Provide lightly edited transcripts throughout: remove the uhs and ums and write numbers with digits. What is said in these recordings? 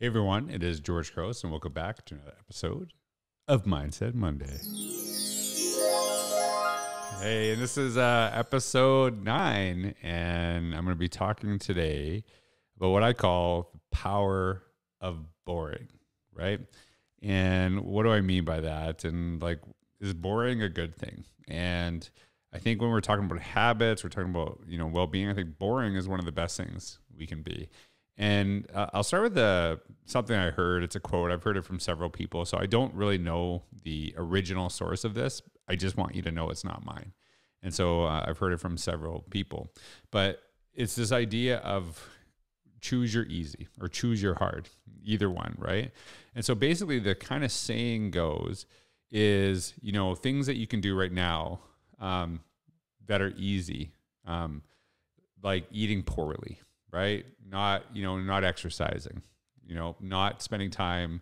Hey everyone, it is George Couros and welcome back to another episode of Mindset Monday. Hey, and this is episode 9, and I'm going to be talking today about what I call the power of boring, right? And what do I mean by that? And like, is boring a good thing? And I think when we're talking about habits, we're talking about, you know, well-being, I think boring is one of the best things we can be. And I'll start with something I heard. It's a quote. I've heard it from several people. So I don't really know the original source of this. I just want you to know it's not mine. And so I've heard it from several people. But it's this idea of choose your easy or choose your hard, either one, right? And so basically the kind of saying goes is, you know, things that you can do right now that are easy, like eating poorly, right? Not, you know, not exercising, you know, not spending time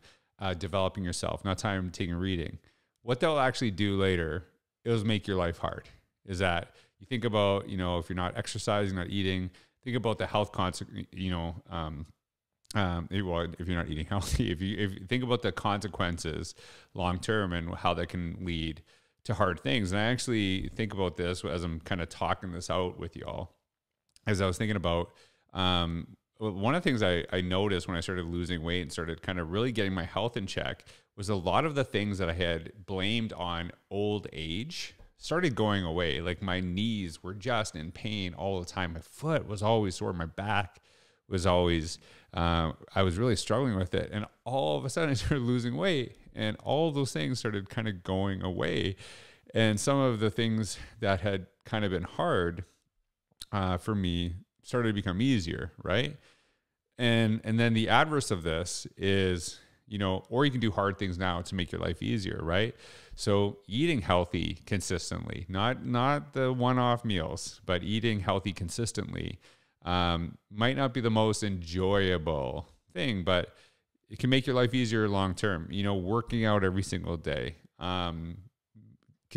developing yourself, not time taking reading. What they'll actually do later is make your life hard. Is that you think about, you know, if you're not exercising, not eating, think about the health consequence, you know, well, if you're not eating healthy, if you think about the consequences long-term and how that can lead to hard things. And I actually think about this as I'm kind of talking this out with y'all, as I was thinking about, one of the things I noticed when I started losing weight and started kind of really getting my health in check was a lot of the things that I had blamed on old age started going away. Like my knees were just in pain all the time. My foot was always sore. My back was always, I was really struggling with it. And all of a sudden I started losing weight and all those things started kind of going away. And some of the things that had kind of been hard for me started to become easier, right? And then the adverse of this is, you know, or you can do hard things now to make your life easier, right? So eating healthy consistently, not the one-off meals, but eating healthy consistently might not be the most enjoyable thing, but it can make your life easier long-term. You know, working out every single day can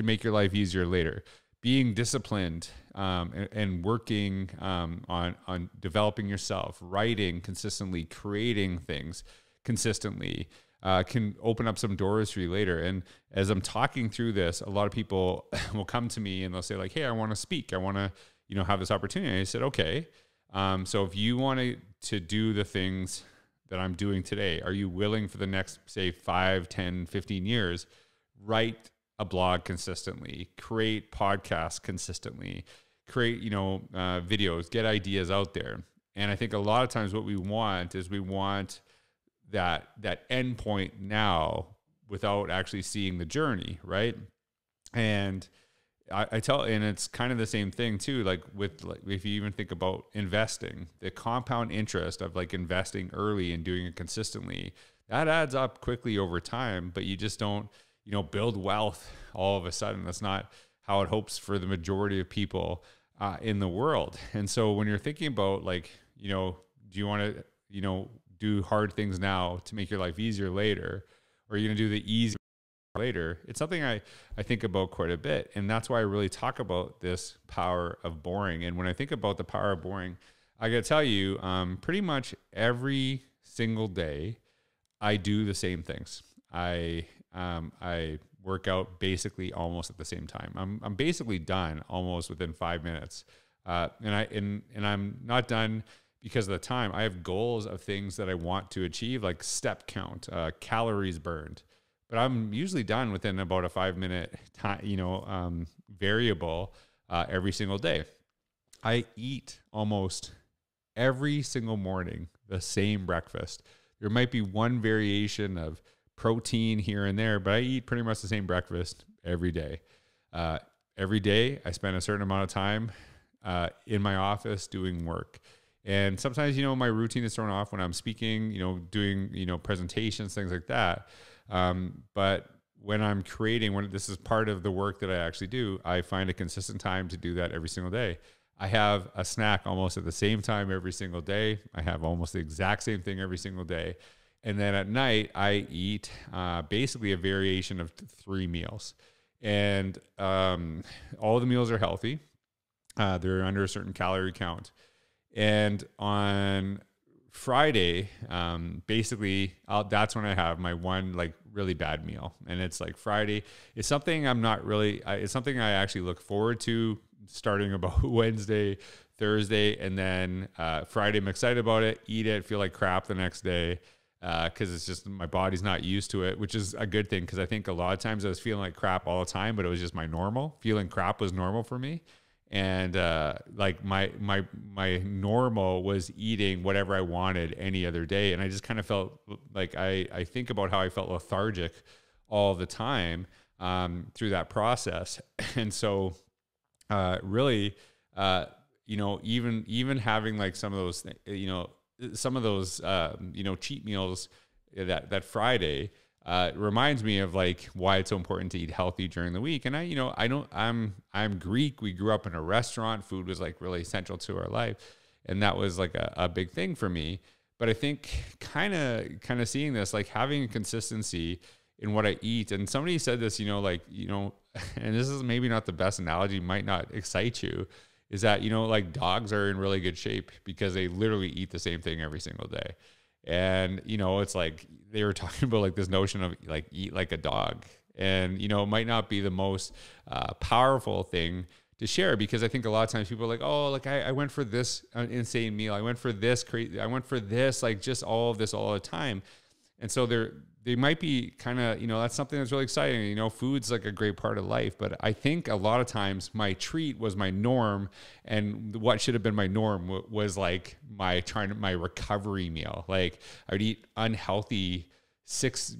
make your life easier later. Being disciplined and working on developing yourself, writing consistently, creating things consistently can open up some doors for you later. And as I'm talking through this, a lot of people will come to me and they'll say like, hey, I want to speak. I want to, you know, have this opportunity. And I said, okay. So if you wanted to do the things that I'm doing today, are you willing for the next, say, 5, 10, 15 years, write a blog consistently, create podcasts consistently, create, you know, videos, get ideas out there. And I think a lot of times what we want is we want that end point now without actually seeing the journey, right? And and it's kind of the same thing too, like if you even think about investing, the compound interest of like investing early and doing it consistently, that adds up quickly over time, but you just don't, you know, build wealth all of a sudden. That's not how it hopes for the majority of people in the world. And so when you're thinking about like, you know, do you want to, you know, do hard things now to make your life easier later, or are you going to do the easy later? It's something I think about quite a bit. And that's why I really talk about this power of boring. And when I think about the power of boring, I got to tell you, pretty much every single day, I do the same things. I work out basically almost at the same time. I'm basically done almost within 5 minutes. And I'm not done because of the time. I have goals of things that I want to achieve, like step count, calories burned, but I'm usually done within about a 5 minute time, you know, variable, every single day. I eat almost every single morning, the same breakfast. There might be one variation of protein here and there, but I eat pretty much the same breakfast every day. I spend a certain amount of time in my office doing work. And sometimes, you know, my routine is thrown off when I'm speaking, you know, doing, you know, presentations, things like that. But when I'm creating, when this is part of the work that I actually do, I find a consistent time to do that every single day. I have a snack almost at the same time every single day. I have almost the exact same thing every single day. And then at night, I eat basically a variation of 3 meals. And all the meals are healthy. They're under a certain calorie count. And on Friday, basically, that's when I have my one like really bad meal, and it's like Friday is something I'm not really. It's something I actually look forward to starting about Wednesday, Thursday, and then Friday. I'm excited about it, eat it, feel like crap the next day because it's just my body's not used to it, which is a good thing because I think a lot of times I was feeling like crap all the time, but it was just my normal feeling. Crap was normal for me. And like my normal was eating whatever I wanted any other day, and I just kind of felt like I think about how I felt lethargic all the time through that process. And so really you know, even having like some of those cheat meals that Friday reminds me of like why it's so important to eat healthy during the week. And I'm Greek. We grew up in a restaurant. Food was like really essential to our life. And that was like a big thing for me. But I think kind of seeing this, like having a consistency in what I eat. And somebody said this, and this is maybe not the best analogy, might not excite you, is that, like dogs are in really good shape because they literally eat the same thing every single day. And, it's like they were talking about like this notion of like eat like a dog. And, it might not be the most powerful thing to share, because I think a lot of times people are like, oh, like I went for this insane meal. I went for this crazy. I went for this, like just all of this all the time. And so they might be kind of, that's something that's really exciting. Food's like a great part of life. But I think a lot of times my treat was my norm, and what should have been my norm was like my recovery meal. Like I would eat unhealthy 6,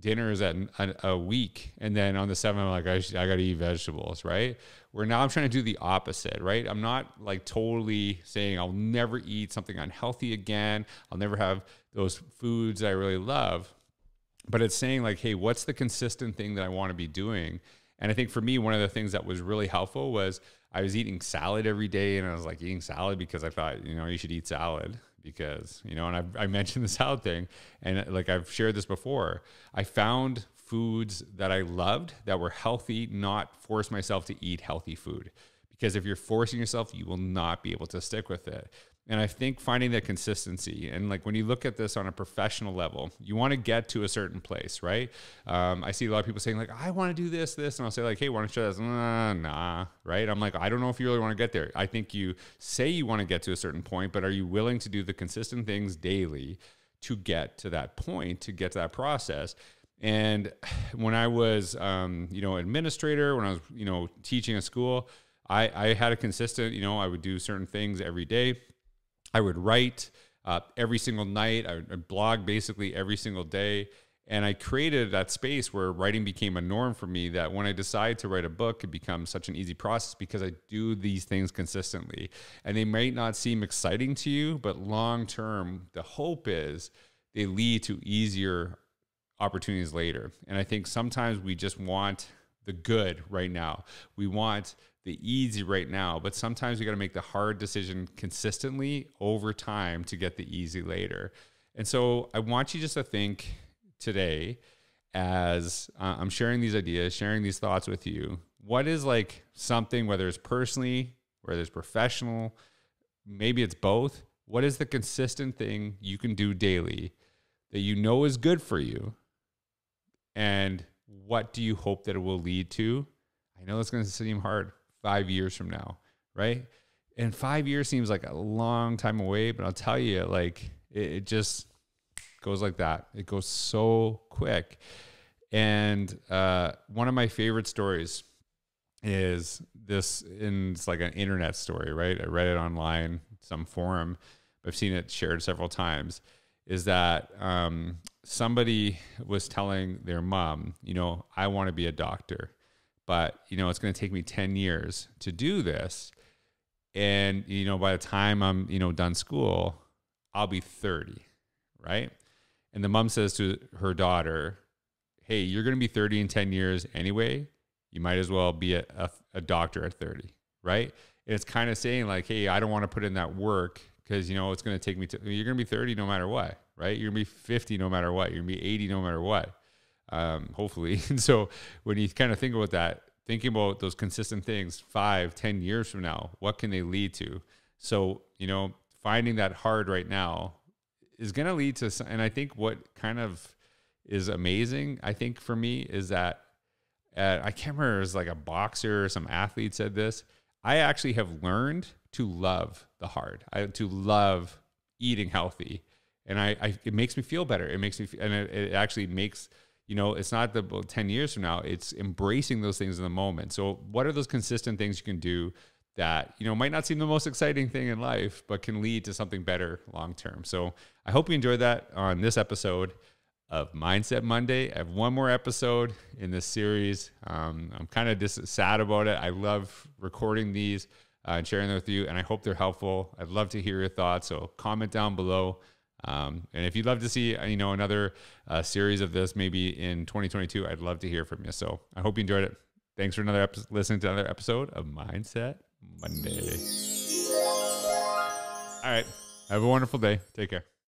dinners a week. And then on the 7th, I'm like, I got to eat vegetables, right? Where now I'm trying to do the opposite, right? I'm not like totally saying I'll never eat something unhealthy again. I'll never have those foods I really love. But it's saying like, hey, what's the consistent thing that I want to be doing? And I think for me, one of the things that was really helpful was I was eating salad every day. And I was like eating salad because I thought, you should eat salad. Because, and I mentioned the salad thing, and like I've shared this before, I found foods that I loved that were healthy, not force myself to eat healthy food. Because if you're forcing yourself, you will not be able to stick with it. And I think finding that consistency, and like when you look at this on a professional level, you want to get to a certain place, right? I see a lot of people saying like, I want to do this. And I'll say like, hey, why don't you try this? Nah, right? I'm like, I don't know if you really want to get there. I think you say you want to get to a certain point, but are you willing to do the consistent things daily to get to that point, to get to that process? And when I was, administrator, when I was, teaching a school, I had a consistent, I would do certain things every day. I would write every single night. I would blog basically every single day. And I created that space where writing became a norm for me, that when I decide to write a book, it becomes such an easy process because I do these things consistently. And they might not seem exciting to you, but long-term, the hope is they lead to easier opportunities later. And I think sometimes we just want the good right now. We want the easy right now, but sometimes we got to make the hard decision consistently over time to get the easy later. And so I want you just to think today, as I'm sharing these ideas, sharing these thoughts with you, what is like something, whether it's personally, whether it's professional, maybe it's both, what is the consistent thing you can do daily that you know is good for you? And what do you hope that it will lead to? I know it's going to seem hard 5 years from now, right? And 5 years seems like a long time away, but I'll tell you, like, it just goes like that. It goes so quick. And one of my favorite stories is this, and it's like an internet story, right? I read it online, some forum. I've seen it shared several times, is that somebody was telling their mom, I want to be a doctor. But, it's going to take me 10 years to do this. And, by the time I'm, done school, I'll be 30, right? And the mom says to her daughter, hey, you're going to be 30 in 10 years anyway. You might as well be a doctor at 30, right? And it's kind of saying like, hey, I don't want to put in that work because, it's going to take me to, you're going to be 30 no matter what, right? You're going to be 50 no matter what. You're going to be 80 no matter what. Hopefully. And so when you kind of think about that, thinking about those consistent things, 5-10 years from now, what can they lead to? So, finding that hard right now is going to lead to some, and I think what kind of is amazing, I think for me, is that I can't remember, it was like a boxer or some athlete said this. I actually have learned to love the hard, to love eating healthy, and it makes me feel better. It makes me, and it actually makes, you know, it's not the 10 years from now, it's embracing those things in the moment. So what are those consistent things you can do that, you know, might not seem the most exciting thing in life, but can lead to something better long-term? So I hope you enjoyed that on this episode of Mindset Monday. I have one more episode in this series. I'm kind of just sad about it. I love recording these and sharing them with you, and I hope they're helpful. I'd love to hear your thoughts. So comment down below. And if you'd love to see, you know, another series of this, maybe in 2022, I'd love to hear from you. So I hope you enjoyed it. Thanks for listening to another episode of Mindset Monday. All right. Have a wonderful day. Take care.